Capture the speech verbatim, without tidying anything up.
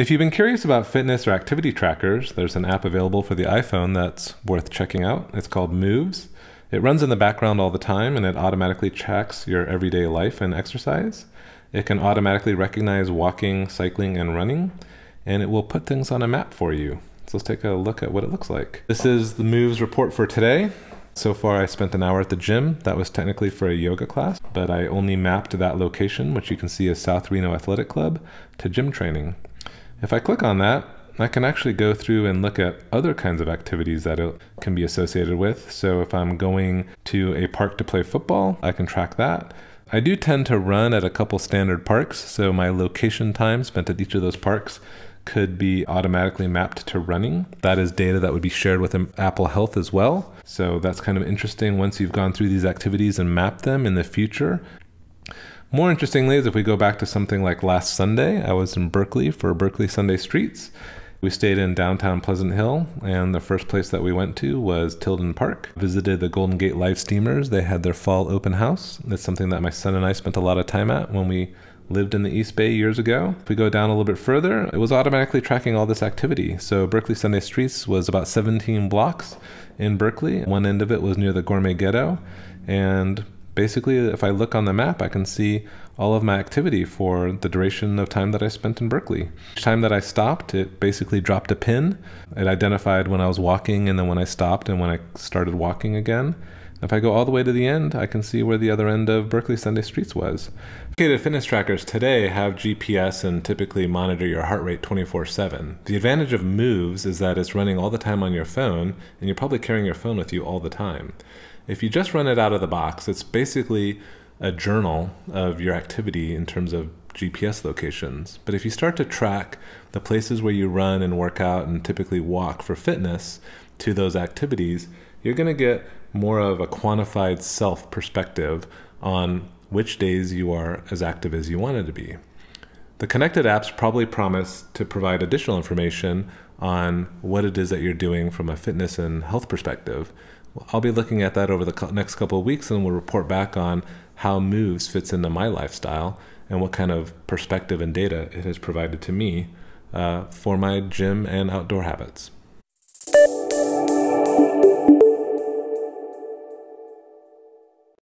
If you've been curious about fitness or activity trackers, there's an app available for the iPhone that's worth checking out. It's called Moves. It runs in the background all the time, and it automatically tracks your everyday life and exercise. It can automatically recognize walking, cycling, and running, and it will put things on a map for you. So let's take a look at what it looks like. This is the Moves report for today. So far I spent an hour at the gym. That was technically for a yoga class, but I only mapped that location, which you can see is South Reno Athletic Club, to gym training. If I click on that, I can actually go through and look at other kinds of activities that it can be associated with. So if I'm going to a park to play football, I can track that. I do tend to run at a couple standard parks, so my location time spent at each of those parks could be automatically mapped to running. That is data that would be shared with Apple Health as well. So that's kind of interesting once you've gone through these activities and mapped them in the future. More interestingly is if we go back to something like last Sunday, I was in Berkeley for Berkeley Sunday Streets. We stayed in downtown Pleasant Hill, and the first place that we went to was Tilden Park. Visited the Golden Gate Live Steamers. They had their fall open house. That's something that my son and I spent a lot of time at when we lived in the East Bay years ago. If we go down a little bit further, it was automatically tracking all this activity. So Berkeley Sunday Streets was about seventeen blocks in Berkeley. One end of it was near the Gourmet Ghetto. And basically, if I look on the map, I can see all of my activity for the duration of time that I spent in Berkeley. Each time that I stopped, it basically dropped a pin. It identified when I was walking, and then when I stopped, and when I started walking again. If I go all the way to the end, I can see where the other end of Berkeley Sunday Streets was. Dedicated fitness trackers today have G P S and typically monitor your heart rate twenty-four seven. The advantage of Moves is that it's running all the time on your phone, and you're probably carrying your phone with you all the time. If you just run it out of the box, it's basically a journal of your activity in terms of G P S locations. But if you start to track the places where you run and work out and typically walk for fitness to those activities, you're going to get more of a quantified self perspective on which days you are as active as you wanted to be. The connected apps probably promise to provide additional information on what it is that you're doing from a fitness and health perspective. I'll be looking at that over the next couple of weeks, and we'll report back on how Moves fits into my lifestyle and what kind of perspective and data it has provided to me uh, for my gym and outdoor habits.